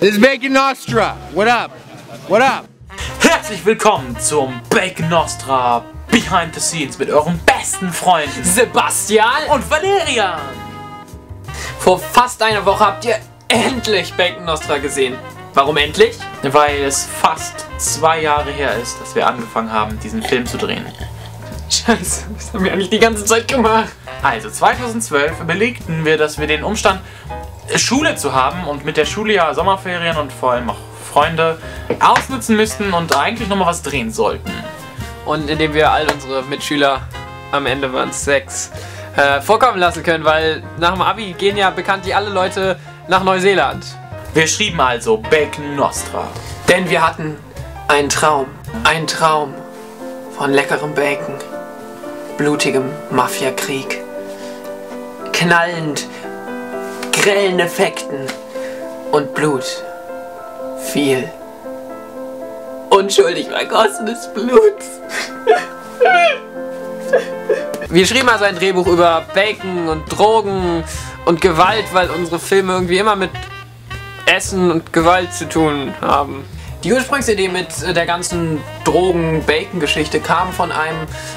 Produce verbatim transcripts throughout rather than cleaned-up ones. This is Bacon Nostra. What up? What up? Herzlich willkommen zum Bacon Nostra Behind the Scenes mit euren besten Freunden Sebastian und Valerian. Vor fast einer Woche habt ihr endlich Bacon Nostra gesehen. Warum endlich? Weil es fast zwei Jahre her ist, dass wir angefangen haben, diesen Film zu drehen. Scheiße, was haben wir eigentlich die ganze Zeit gemacht? Also zweitausendzwölf überlegten wir, dass wir den Umstand, Schule zu haben und mit der Schule ja Sommerferien und vor allem auch Freunde ausnutzen müssten und eigentlich nochmal was drehen sollten. Und indem wir all unsere Mitschüler, am Ende waren es sechs, äh, vorkommen lassen können, weil nach dem Abi gehen ja bekanntlich alle Leute nach Neuseeland. Wir schrieben also Bacon Nostra. Denn wir hatten einen Traum. Einen Traum von leckerem Bacon, blutigem Mafiakrieg, knallend, grellen Effekten und Blut. Viel. Unschuldig vergossenes Blut. Wir schrieben also ein Drehbuch über Bacon und Drogen und Gewalt, weil unsere Filme irgendwie immer mit Essen und Gewalt zu tun haben. Die Ursprungsidee mit der ganzen Drogen-Bacon-Geschichte kam von einem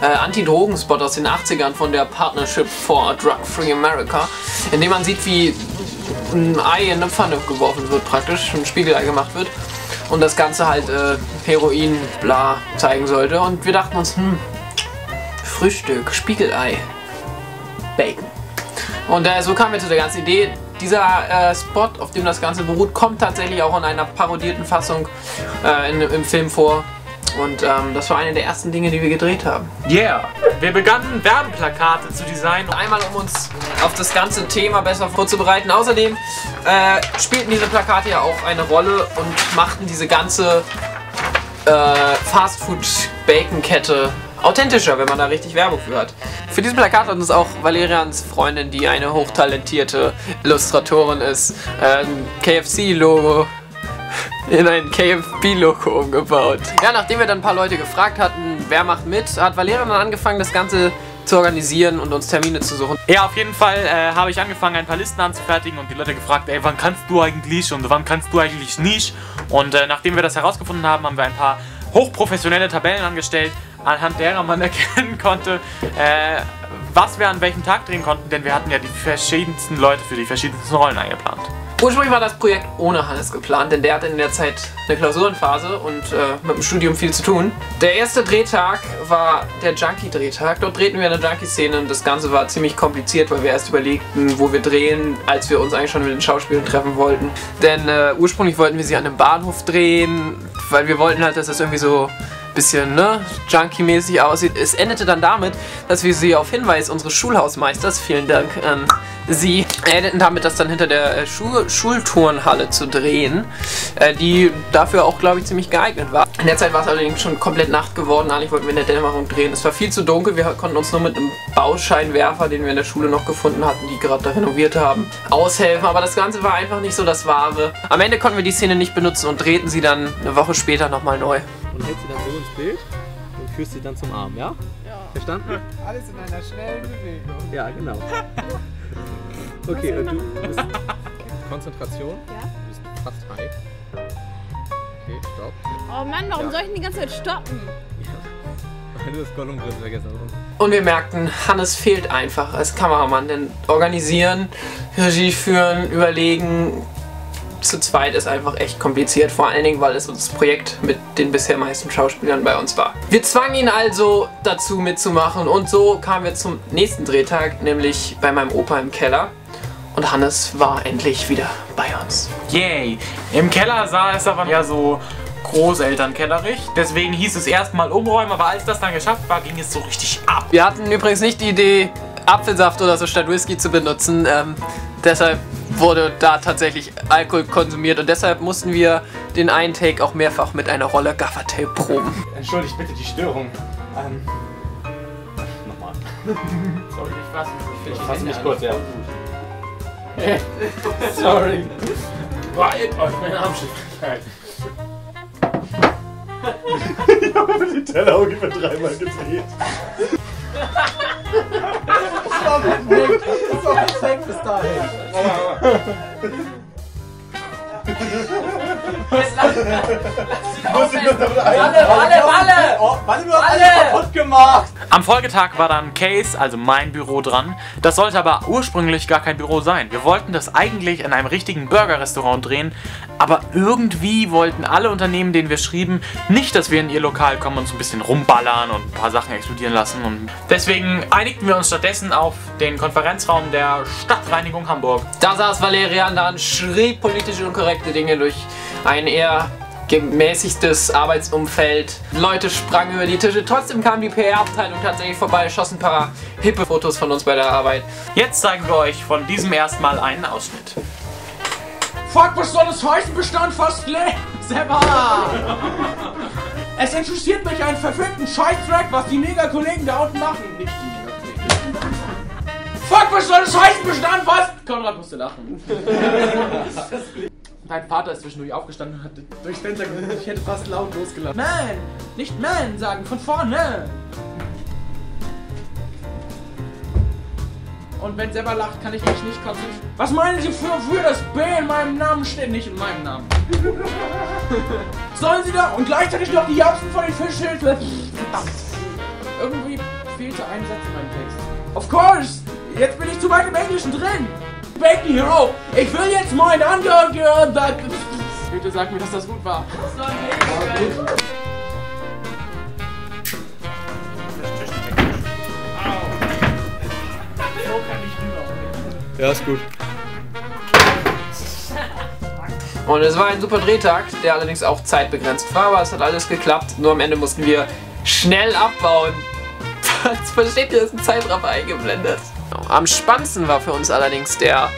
äh, Anti-Drogen-Spot aus den achtzigern von der Partnership for Drug-Free-America, in dem man sieht, wie ein Ei in eine Pfanne geworfen wird praktisch, ein Spiegelei gemacht wird und das Ganze halt äh, Heroin, bla, zeigen sollte. Und wir dachten uns, hm, Frühstück, Spiegelei, Bacon. Und äh, so kamen wir zu der ganzen Idee. Dieser äh, Spot, auf dem das Ganze beruht, kommt tatsächlich auch in einer parodierten Fassung äh, in, im Film vor. Und ähm, das war eine der ersten Dinge, die wir gedreht haben. Yeah! Wir begannen Werbeplakate zu designen. Einmal, um uns auf das ganze Thema besser vorzubereiten. Außerdem äh, spielten diese Plakate ja auch eine Rolle und machten diese ganze äh, Fastfood-Bacon-Kette authentischer, wenn man da richtig Werbung für hat. Für dieses Plakat hat uns auch Valerians Freundin, die eine hochtalentierte Illustratorin ist, ein K F C-Logo in ein K F B-Logo umgebaut. Ja, nachdem wir dann ein paar Leute gefragt hatten, wer macht mit, hat Valerian dann angefangen, das Ganze zu organisieren und uns Termine zu suchen. Ja, auf jeden Fall äh, habe ich angefangen, ein paar Listen anzufertigen und die Leute gefragt, ey, wann kannst du eigentlich und wann kannst du eigentlich nicht? Und äh, nachdem wir das herausgefunden haben, haben wir ein paar hochprofessionelle Tabellen angestellt, anhand derer man erkennen konnte, äh, was wir an welchem Tag drehen konnten, denn wir hatten ja die verschiedensten Leute für die verschiedensten Rollen eingeplant. Ursprünglich war das Projekt ohne Hannes geplant, denn der hatte in der Zeit eine Klausurenphase und äh, mit dem Studium viel zu tun. Der erste Drehtag war der Junkie-Drehtag. Dort drehten wir eine Junkie-Szene und das Ganze war ziemlich kompliziert, weil wir erst überlegten, wo wir drehen, als wir uns eigentlich schon mit den Schauspielern treffen wollten. Denn äh, ursprünglich wollten wir sie an einem Bahnhof drehen, weil wir wollten halt, dass das irgendwie so bisschen, ne, Junkie-mäßig aussieht. Es endete dann damit, dass wir sie auf Hinweis unseres Schulhausmeisters, vielen Dank an sie, endeten damit, das dann hinter der Schu Schulturnhalle zu drehen, die dafür auch, glaube ich, ziemlich geeignet war. In der Zeit war es allerdings schon komplett Nacht geworden, eigentlich wollten wir in der Dämmerung drehen. Es war viel zu dunkel, wir konnten uns nur mit einem Bauscheinwerfer, den wir in der Schule noch gefunden hatten, die gerade da renoviert haben, aushelfen, aber das Ganze war einfach nicht so das Wahre. Am Ende konnten wir die Szene nicht benutzen und drehten sie dann eine Woche später nochmal neu. Und hält sie dann so ins Bild und küsst sie dann zum Arm, ja? Ja. Verstanden? Alles in einer schnellen Bewegung. Ja, genau. Okay, und du bist... Konzentration. Ja. Du bist fast high. Okay, stopp. Oh Mann, warum ja. soll ich denn die ganze Zeit stoppen? Ja. Du hast Gollum-Griff vergessen. Und wir merkten, Hannes fehlt einfach als Kameramann, denn organisieren, Regie führen, überlegen... Zu zweit ist einfach echt kompliziert, vor allen Dingen, weil es das Projekt mit den bisher meisten Schauspielern bei uns war. Wir zwangen ihn also dazu mitzumachen und so kamen wir zum nächsten Drehtag, nämlich bei meinem Opa im Keller. Und Hannes war endlich wieder bei uns. Yay! Im Keller sah es aber ja so großelternkellerig. Deswegen hieß es erstmal umräumen, aber als das dann geschafft war, ging es so richtig ab. Wir hatten übrigens nicht die Idee, Apfelsaft oder so statt Whisky zu benutzen. Ähm, deshalb wurde da tatsächlich Alkohol konsumiert und deshalb mussten wir den einen Take auch mehrfach mit einer Rolle Gaffertape proben. Entschuldigt bitte die Störung. Ähm. Nochmal. Sorry, ich fasse mich. Ich fasse mich kurz, ja. Sorry. Boah, jetzt euch meine Armschläfigkeit. Ich habe die Tellerauge für dreimal gedreht. Das war perfekt. Das war perfekt bis dahin. Jetzt lass ihn doch damit ein. Walle, Walle, Walle! Walle, du hast alles kaputt gemacht! Am Folgetag war dann Case, also mein Büro, dran. Das sollte aber ursprünglich gar kein Büro sein. Wir wollten das eigentlich in einem richtigen Burger-Restaurant drehen, aber irgendwie wollten alle Unternehmen, denen wir schrieben, nicht, dass wir in ihr Lokal kommen und so ein bisschen rumballern und ein paar Sachen explodieren lassen. Und deswegen einigten wir uns stattdessen auf den Konferenzraum der Stadtreinigung Hamburg. Da saß Valerian dann, schrieb politisch unkorrekte Dinge durch ein eher gemäßigtes Arbeitsumfeld. Leute sprangen über die Tische, trotzdem kam die P R-Abteilung tatsächlich vorbei, schossen ein paar hippe Fotos von uns bei der Arbeit. Jetzt zeigen wir euch von diesem erstmal einen Ausschnitt. Fuck, was soll das heißen? Bestand fast leer! Seba! Es interessiert mich einen verfickten Scheiß-Track, was die Negerkollegen da unten machen. Nicht die Negerkollegen. Fuck, was soll das heißen? Bestand fast! Konrad musste lachen. Mein Vater ist zwischendurch aufgestanden und hat durchs Fenster gesagt, ich hätte fast laut losgelassen. Man! Nicht man sagen, von vorne! Und wenn selber lacht, kann ich mich nicht konzentrieren. Was meinen Sie, für, für das B in meinem Namen steht? Nicht in meinem Namen. Sollen Sie da und gleichzeitig noch die Japsen von den Fischschildern? Verdammt. Irgendwie fehlte ein Satz in meinem Text. Of course! Jetzt bin ich zu weit im Englischen drin! Bacon Hero! Ich will jetzt meinen Angehörigen. Bitte sag mir, dass das gut war. Das war mega geil. Ja, ist gut. Und es war ein super Drehtag, der allerdings auch zeitbegrenzt war, aber es hat alles geklappt. Nur am Ende mussten wir schnell abbauen. Jetzt versteht ihr, ist ein Zeitraffer eingeblendet. Am spannendsten war für uns allerdings der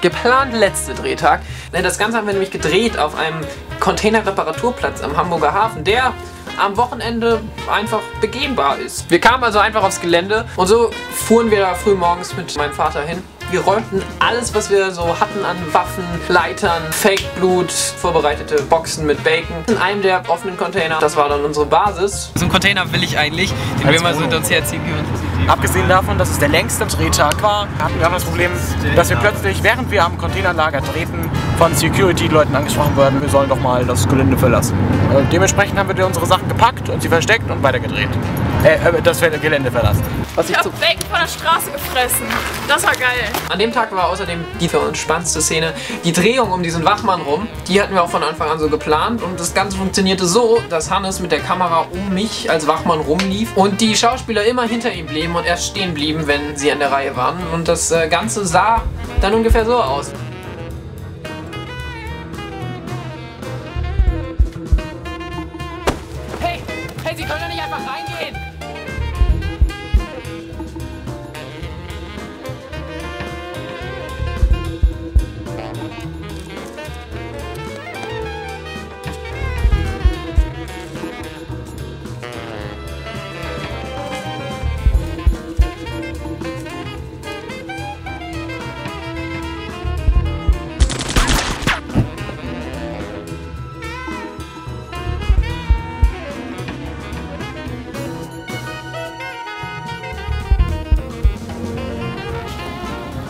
geplant letzte Drehtag. Das Ganze haben wir nämlich gedreht auf einem Containerreparaturplatz am Hamburger Hafen, der am Wochenende einfach begehbar ist. Wir kamen also einfach aufs Gelände und so fuhren wir da früh morgens mit meinem Vater hin. Wir räumten alles, was wir so hatten an Waffen, Leitern, Fake-Blut, vorbereitete Boxen mit Bacon in einem der offenen Container. Das war dann unsere Basis. So einen Container will ich eigentlich, den wir mal so hinter uns herziehen können. Abgesehen davon, dass es der längste Drehtag war, hatten wir auch das Problem, dass wir plötzlich, während wir am Containerlager drehten, von Security-Leuten angesprochen wurden, wir sollen doch mal das Gelände verlassen. Und dementsprechend haben wir unsere Sachen gepackt und sie versteckt und weitergedreht. Äh, das Gelände verlassen. Was ich hab Bacon von der Straße gefressen. Das war geil. An dem Tag war außerdem die für uns spannendste Szene die Drehung um diesen Wachmann rum. Die hatten wir auch von Anfang an so geplant und das Ganze funktionierte so, dass Hannes mit der Kamera um mich als Wachmann rumlief und die Schauspieler immer hinter ihm blieben und erst stehen blieben, wenn sie an der Reihe waren. Und das Ganze sah dann ungefähr so aus. Hey, hey, Sie können doch nicht einfach reingehen!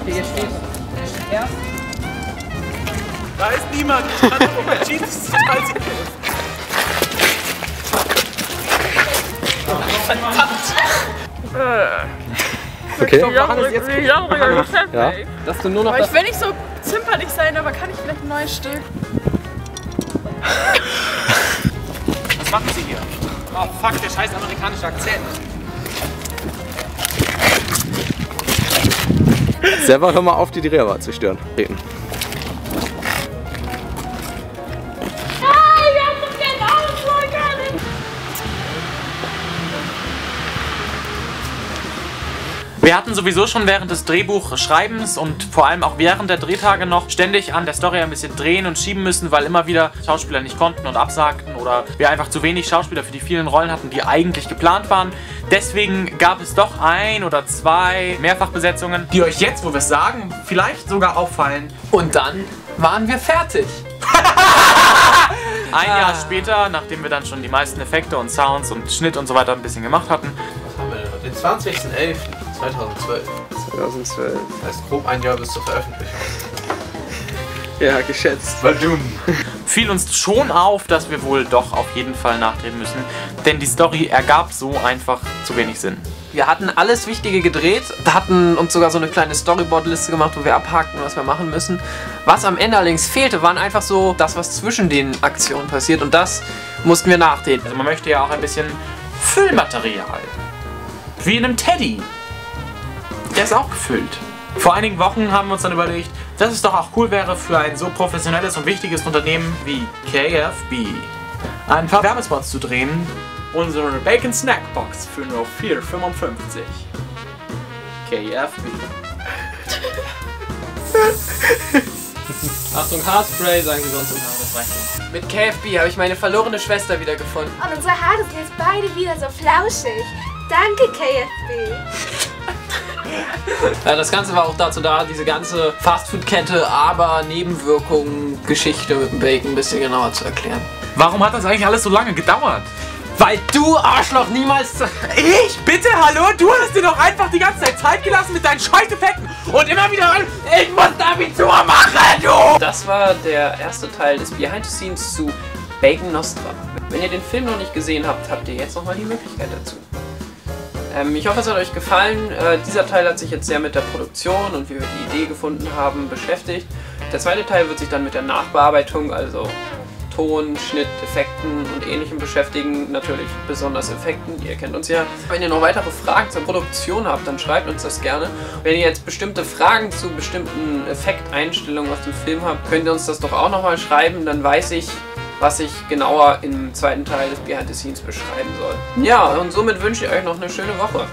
Hier steht, hier steht erst. Da ist niemand. Ich kann nur mein Jeans, das ist total sicher. Verdammt. Okay. Ich jammere, ich jammere, ich jammere. Ja. Dass du nur noch. Aber ich will nicht so zimperlich sein, aber kann ich vielleicht ein neues Stück? Was machen Sie hier? Oh fuck, der scheiß amerikanische Akzent. Selber hör mal auf, die Dreharbeiten zu stören. Reden. Wir hatten sowieso schon während des Drehbuchschreibens und vor allem auch während der Drehtage noch ständig an der Story ein bisschen drehen und schieben müssen, weil immer wieder Schauspieler nicht konnten und absagten oder wir einfach zu wenig Schauspieler für die vielen Rollen hatten, die eigentlich geplant waren. Deswegen gab es doch ein oder zwei Mehrfachbesetzungen, die euch jetzt, wo wir es sagen, vielleicht sogar auffallen. Und dann waren wir fertig. Ein Jahr später, nachdem wir dann schon die meisten Effekte und Sounds und Schnitt und so weiter ein bisschen gemacht hatten. Was haben wir denn? Den zwanzigsten elften zweitausendzwölf. zweitausendzwölf. Das heißt grob ein Jahr bis zur Veröffentlichung. Ja, geschätzt. Verdum. Fiel uns schon auf, dass wir wohl doch auf jeden Fall nachdrehen müssen, denn die Story ergab so einfach zu wenig Sinn. Wir hatten alles Wichtige gedreht, hatten uns sogar so eine kleine Storyboard-Liste gemacht, wo wir abhakten, was wir machen müssen. Was am Ende allerdings fehlte, waren einfach so das, was zwischen den Aktionen passiert, und das mussten wir nachdrehen. Also man möchte ja auch ein bisschen Füllmaterial. Wie in einem Teddy. Der ist auch gefüllt. Vor einigen Wochen haben wir uns dann überlegt, dass es doch auch cool wäre für ein so professionelles und wichtiges Unternehmen wie K F B, ein paar Werbespots zu drehen. Unsere Bacon Snackbox für nur vier fünfundfünfzig. K F B. Achtung, Haarspray, sagen Sie sonst um. Mit K F B habe ich meine verlorene Schwester wiedergefunden. Und unsere Haare sind jetzt beide wieder so flauschig. Danke, K F B. Ja, das Ganze war auch dazu da, diese ganze Fastfood-Kette, aber Nebenwirkungen, Geschichte mit dem Bacon ein bisschen genauer zu erklären. Warum hat das eigentlich alles so lange gedauert? Weil du, Arschloch, niemals... Ich? Bitte? Hallo? Du hast dir doch einfach die ganze Zeit Zeit gelassen mit deinen Scheißeffekten und immer wieder an, ich muss Abitur machen, du! Das war der erste Teil des Behind the Scenes zu Bacon Nostra. Wenn ihr den Film noch nicht gesehen habt, habt ihr jetzt nochmal die Möglichkeit dazu. Ich hoffe, es hat euch gefallen. Dieser Teil hat sich jetzt sehr mit der Produktion und wie wir die Idee gefunden haben beschäftigt. Der zweite Teil wird sich dann mit der Nachbearbeitung, also Ton, Schnitt, Effekten und Ähnlichem beschäftigen. Natürlich besonders Effekten, ihr kennt uns ja. Wenn ihr noch weitere Fragen zur Produktion habt, dann schreibt uns das gerne. Wenn ihr jetzt bestimmte Fragen zu bestimmten Effekteinstellungen aus dem Film habt, könnt ihr uns das doch auch nochmal schreiben, dann weiß ich, was ich genauer im zweiten Teil des Behind the Scenes beschreiben soll. Ja, und somit wünsche ich euch noch eine schöne Woche.